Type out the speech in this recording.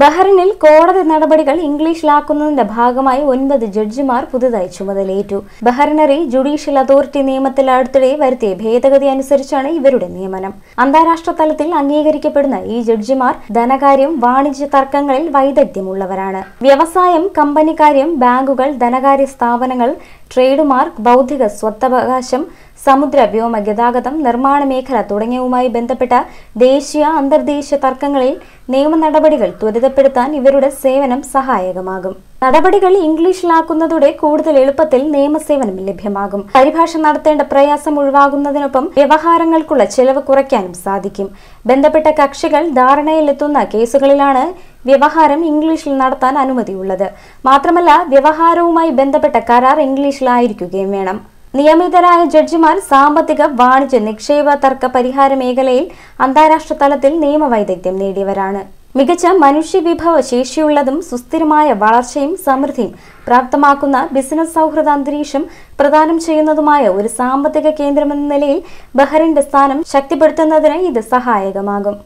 ബഹ്റിനിൽ കോടതി നടപടികൾ ഇംഗ്ലീഷിലാക്കുന്നതിന്റെ ഭാഗമായി 9 ജഡ്ജിമാർ പുതുതായി ചുമതലയേറ്റു. ബഹ്റിനറി ജുഡീഷ്യൽ അതോറിറ്റി നിയമത്തിൽ അടുത്തിടെ വരുത്തിയ ഭേദഗതി അനുസരിച്ചാണ് ഇവരുടെ നിയമനം. അന്താരാഷ്ട്ര തലത്തിൽ അംഗീകരിക്കപ്പെടുന്ന ഈ ജഡ്ജിമാർ ധനകാര്യം, വാണിജ്യ തർക്കങ്ങളിൽ വൈദഗ്ധ്യമുള്ളവരാണ്. വ്യവസായം, കമ്പനിക്കാര്യം, ബാങ്കുകൾ, ധനകാര്യ സ്ഥാപനങ്ങൾ, ട്രേഡ് മാർക്ക്, ബൗദ്ധിക സ്വത്തവകാശം, സമുദ്ര വ്യോമ ഗതാഗതം, നിർമ്മാണ മേഖല തുടങ്ങിയവുമായി ബന്ധപ്പെട്ട ദേശീയ അന്തർദേശീയ തർക്കങ്ങളിൽ നിയമ നടപടികൾ ത്വരിതപ്പെടുത്താൻ ഇവരുടെ സേവനം സഹായകമാകും. നടപടികൾ ഇംഗ്ലീഷിലാക്കുന്നതോടെ കൂടുതൽ എളുപ്പത്തിൽ നിയമസേവനം ലഭ്യമാകും. പരിഭാഷ നടത്തേണ്ട പ്രയാസം ഒഴിവാകുന്നതിനൊപ്പം വ്യവഹാരങ്ങൾക്കുള്ള ചെലവ് കുറയ്ക്കാനും സാധിക്കും. ബന്ധപ്പെട്ട കക്ഷികൾ ധാരണയിലെത്തുന്ന കേസുകളിലാണ് വ്യവഹാരം ഇംഗ്ലീഷിൽ നടത്താൻ അനുമതിയുള്ളത്. മാത്രമല്ല, വ്യവഹാരവുമായി ബന്ധപ്പെട്ട കരാർ ഇംഗ്ലീഷിലായിരിക്കുകയും വേണം. നിയമിതരായ ജഡ്ജിമാർ സാമ്പത്തിക, വാണിജ്യ, നിക്ഷേപ തർക്ക പരിഹാര മേഖലയിൽ അന്താരാഷ്ട്ര തലത്തിൽ നിയമവൈദഗ്ധ്യം നേടിയവരാണ്. മികച്ച മനുഷ്യവിഭവ ശേഷിയുള്ളതും സുസ്ഥിരമായ വളർച്ചയും സമൃദ്ധിയും പ്രാപ്തമാക്കുന്ന ബിസിനസ് സൗഹൃദ അന്തരീക്ഷം പ്രദാനം ചെയ്യുന്നതുമായ ഒരു സാമ്പത്തിക കേന്ദ്രമെന്ന നിലയിൽ ബഹ്റിന്റെ സ്ഥാനം ശക്തിപ്പെടുത്തുന്നതിന് ഇത് സഹായകമാകും.